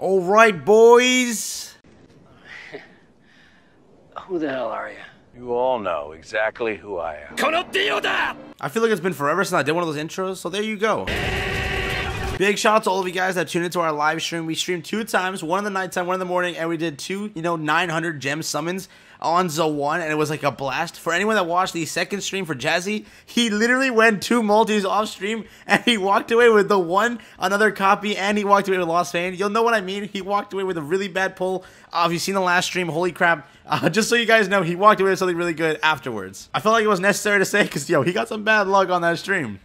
All right, boys. Who the hell are you? You all know exactly who I am. I feel like it's been forever since I did one of those intros, so there you go. Big shout out to all of you guys that tuned into our live stream. We streamed 2 times, one in the nighttime, one in the morning, and we did 2, 900 gem summons on Zo1, and it was like a blast. For anyone that watched the second stream for Jazzy, he literally went 2 multis off stream, and he walked away with the one, another copy, and he walked away with Lost Fane. You'll know what I mean. He walked away with a really bad pull. If you've seen the last stream, holy crap. Just so you guys know, he walked away with something really good afterwards. I felt like it was necessary to say, because, yo, he got some bad luck on that stream.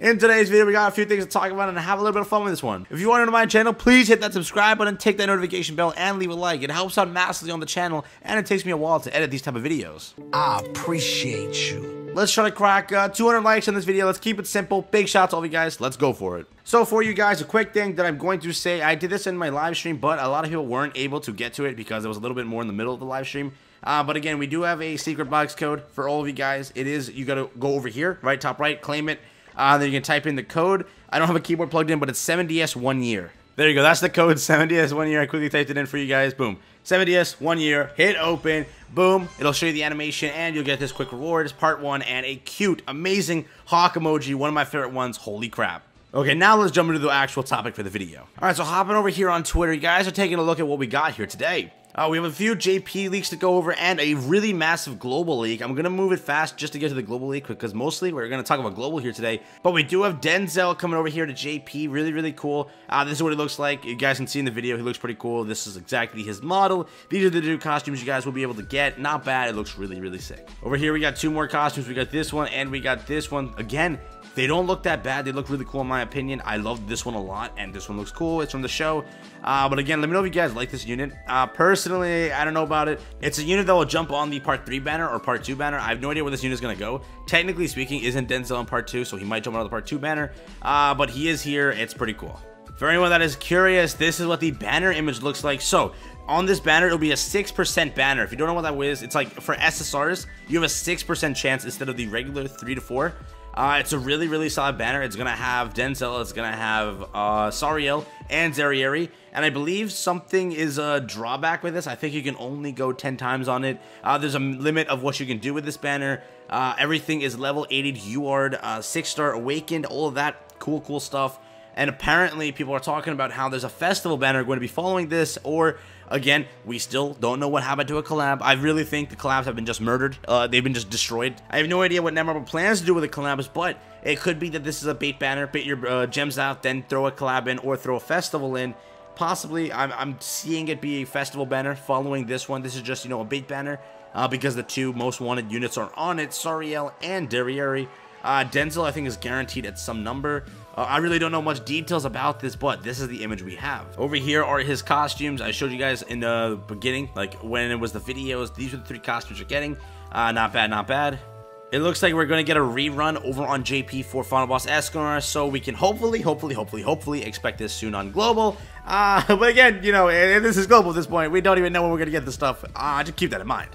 In today's video, we got a few things to talk about and have a little bit of fun with this one. If you are new to my channel, please hit that subscribe button, take that notification bell, and leave a like. It helps out massively on the channel, and it takes me a while to edit these type of videos. I appreciate you. Let's try to crack 200 likes on this video. Let's keep it simple. Big shout out to all of you guys. Let's go for it. So for you guys, a quick thing that I'm going to say. I did this in my live stream, but a lot of people weren't able to get to it because it was a little bit more in the middle of the live stream. But again, we do have a secret box code for all of you guys. It is, you got to go over here, right, top right, claim it. Then you can type in the code. I don't have a keyboard plugged in, but it's 7DS 1 year. There you go. That's the code, 7DS 1 year. I quickly typed it in for you guys. Boom. 7DS 1 year. Hit open. Boom. It'll show you the animation, and you'll get this quick reward. It's part 1 and a cute, amazing hawk emoji. One of my favorite ones. Holy crap. Okay, now let's jump into the actual topic for the video. All right, so hopping over here on Twitter, you guys are taking a look at what we got here today. We have a few JP leaks to go over and a really massive global leak. I'm going to move it fast just to get to the global leak because mostly we're going to talk about global here today. But we do have Denzel coming over here to JP. Really, really cool. This is what it looks like. You guys can see in the video. He looks pretty cool. This is exactly his model. These are the new costumes you guys will be able to get. Not bad. It looks really, really sick. Over here, we got 2 more costumes. We got this one and we got this one. Again, they don't look that bad. They look really cool in my opinion. I love this one a lot, and this one looks cool. It's from the show. But again, let me know if you guys like this unit. Personally, I don't know about it. It's a unit that will jump on the Part 3 banner or Part 2 banner. I have no idea where this unit is going to go. Technically speaking, isn't Denzel in Part 2, so he might jump on the Part 2 banner. But he is here. It's pretty cool. For anyone that is curious, this is what the banner image looks like. So on this banner, it'll be a 6% banner. If you don't know what that is, it's like for SSRs, you have a 6% chance instead of the regular 3 to 4. It's a really, really solid banner. It's going to have Denzel, it's going to have Sariel and Derieri. And I believe something is a drawback with this. I think you can only go 10 times on it. There's a limit of what you can do with this banner. Everything is level 80, UARD, 6-star awakened, all of that cool stuff. And apparently people are talking about how there's a festival banner going to be following this, or again, we still don't know what happened to a collab. I really think the collabs have been just murdered. They've been just destroyed. I have no idea what NetMarble plans to do with the collabs, but it could be that this is a bait banner. Bait your gems out, then throw a collab in or throw a festival in. Possibly, I'm seeing it be a festival banner following this one. This is just, a bait banner because the 2 most wanted units are on it, Sariel and Derieri. Denzel, I think, is guaranteed at some number. I really don't know much details about this, but this is the image we have. Over here are his costumes. I showed you guys in the beginning, like when it was the videos. These are the 3 costumes you're getting. Not bad, not bad. It looks like we're going to get a rerun over on JP for Final Boss Escanor, so we can hopefully expect this soon on Global. But again, this is Global at this point. We don't even know when we're going to get this stuff. Just keep that in mind.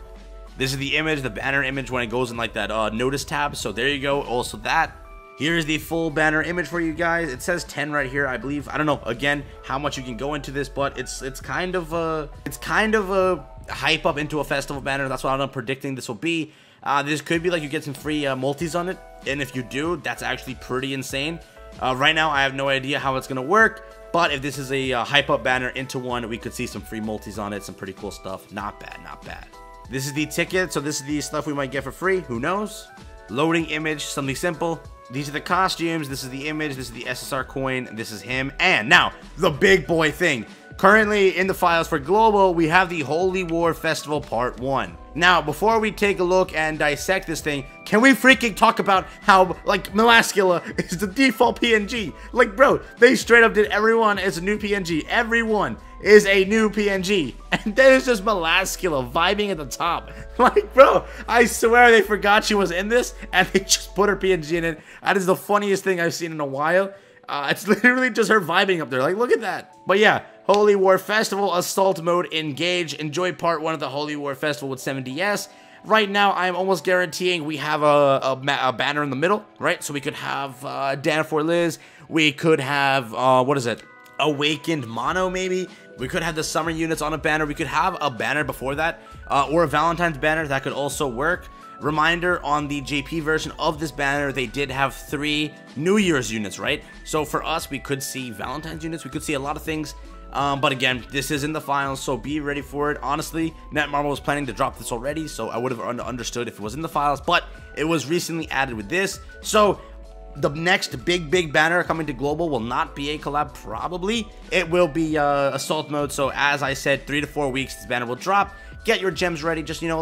This is the image, the banner image, when it goes in like that notice tab. So there you go. Also that. Here's the full banner image for you guys. It says 10 right here, I believe. I don't know, again, how much you can go into this, but it's kind of a hype up into a festival banner. That's what I'm predicting this will be. This could be like you get some free multis on it. And if you do, that's actually pretty insane. Right now, I have no idea how it's going to work. But if this is a hype up banner into one, we could see some free multis on it. Some pretty cool stuff. Not bad, not bad. This is the ticket, so this is the stuff we might get for free. Who knows? Loading image, something simple. These are the costumes. This is the image. This is the SSR coin. This is him. And now, the big boy thing. Currently in the files for Global, we have the Holy War Festival Part 1. Now, before we take a look and dissect this thing, can we freaking talk about how, like, Melascula is the default PNG? Like, bro, they straight up did everyone is a new PNG. Everyone is a new PNG. And then it's just Melascula vibing at the top. Like, bro, I swear they forgot she was in this, and they just put her PNG in it. That is the funniest thing I've seen in a while. It's literally just her vibing up there. Like, look at that. But yeah, Holy War Festival Assault Mode Engage. Enjoy Part 1 of the Holy War Festival with 7DS. Right now, I'm almost guaranteeing we have a banner in the middle, right? So we could have Dana for Liz. We could have, what is it? awakened Mono, maybe. We could have the summer units on a banner. We could have a banner before that, or a Valentine's banner. That could also work. Reminder, on the JP version of this banner, they did have 3 New Year's units, right? So for us, we could see Valentine's units. We could see a lot of things. But again, this is in the finals, so be ready for it. Honestly, NetMarble was planning to drop this already, so I would have understood if it was in the finals, but it was recently added with this. So the next big banner coming to global will not be a collab, probably. It will be assault mode. So as I said, 3 to 4 weeks this banner will drop. Get your gems ready. Just, you know,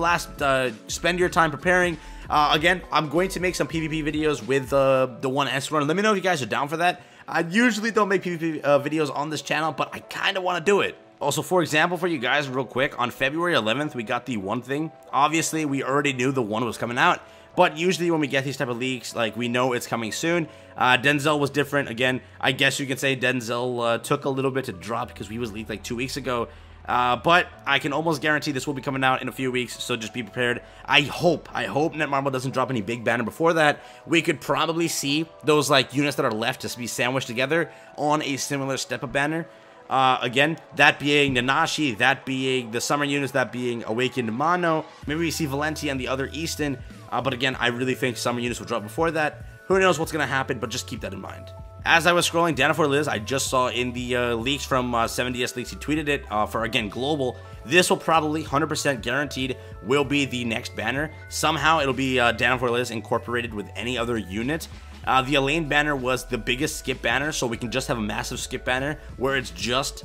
spend your time preparing. Again, I'm going to make some PvP videos with the one Escanor. Let me know if you guys are down for that. I usually don't make PvP videos on this channel, but I kind of want to do it. Also, for example, for you guys real quick, on February 11th, we got the one thing. Obviously, we already knew the one was coming out. But usually when we get these type of leaks, like, we know it's coming soon. Denzel was different. Again, I guess you could say Denzel took a little bit to drop because he was leaked like 2 weeks ago. But I can almost guarantee this will be coming out in a few weeks, so just be prepared. I hope NetMarble doesn't drop any big banner before that. We could probably see those, like, units that are left just be sandwiched together on a similar step-up banner. Again, that being Nanashi, that being the summer units, that being Awakened Mono. Maybe we see Valenti and the other Easton. But again, I really think summer units will drop before that. Who knows what's going to happen, but just keep that in mind. As I was scrolling, Dana for Liz, I just saw in the leaks from 7DS Leaks, he tweeted it for, again, global. This will probably, 100% guaranteed, will be the next banner. Somehow it'll be Dana for Liz incorporated with any other unit. The Elaine banner was the biggest skip banner, so we can just have a massive skip banner where it's just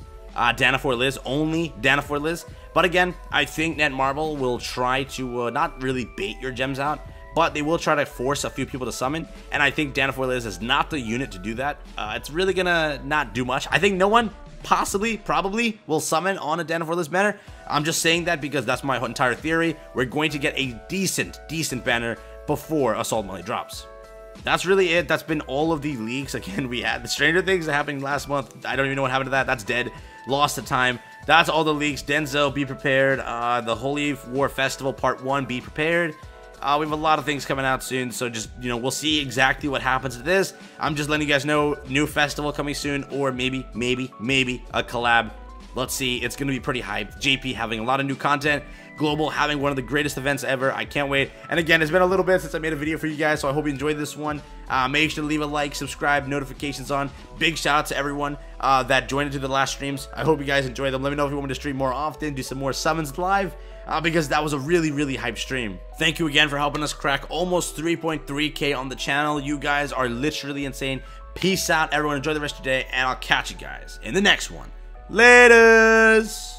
Dana for Liz, only Dana for Liz. But again, I think NetMarble will try to not really bait your gems out, but they will try to force a few people to summon, and I think Dana for Liz is not the unit to do that. It's really gonna not do much. I think no one possibly, probably, will summon on a Dana for Liz banner. I'm just saying that because that's my entire theory. We're going to get a decent banner before Assault Money drops. That's really it. That's been all of the leaks. Again, we had the Stranger Things that happened last month. I don't even know what happened to that. That's dead. Lost the time. That's all the leaks. Denzel, be prepared. The Holy War Festival Part 1, be prepared. We have a lot of things coming out soon, so just, you know, we'll see exactly what happens to this. I'm just letting you guys know, new festival coming soon, or maybe a collab. Let's see. It's going to be pretty hyped. JP having a lot of new content. Global having one of the greatest events ever. I can't wait. And again, it's been a little bit since I made a video for you guys, so I hope you enjoyed this one. Make sure to leave a like, subscribe, notifications on. Big shout out to everyone that joined into the last streams. I hope you guys enjoyed them. Let me know if you want me to stream more often, do some more summons live, because that was a really hyped stream. Thank you again for helping us crack almost 3.3K on the channel. You guys are literally insane. Peace out, everyone. Enjoy the rest of your day, and I'll catch you guys in the next one. Laters!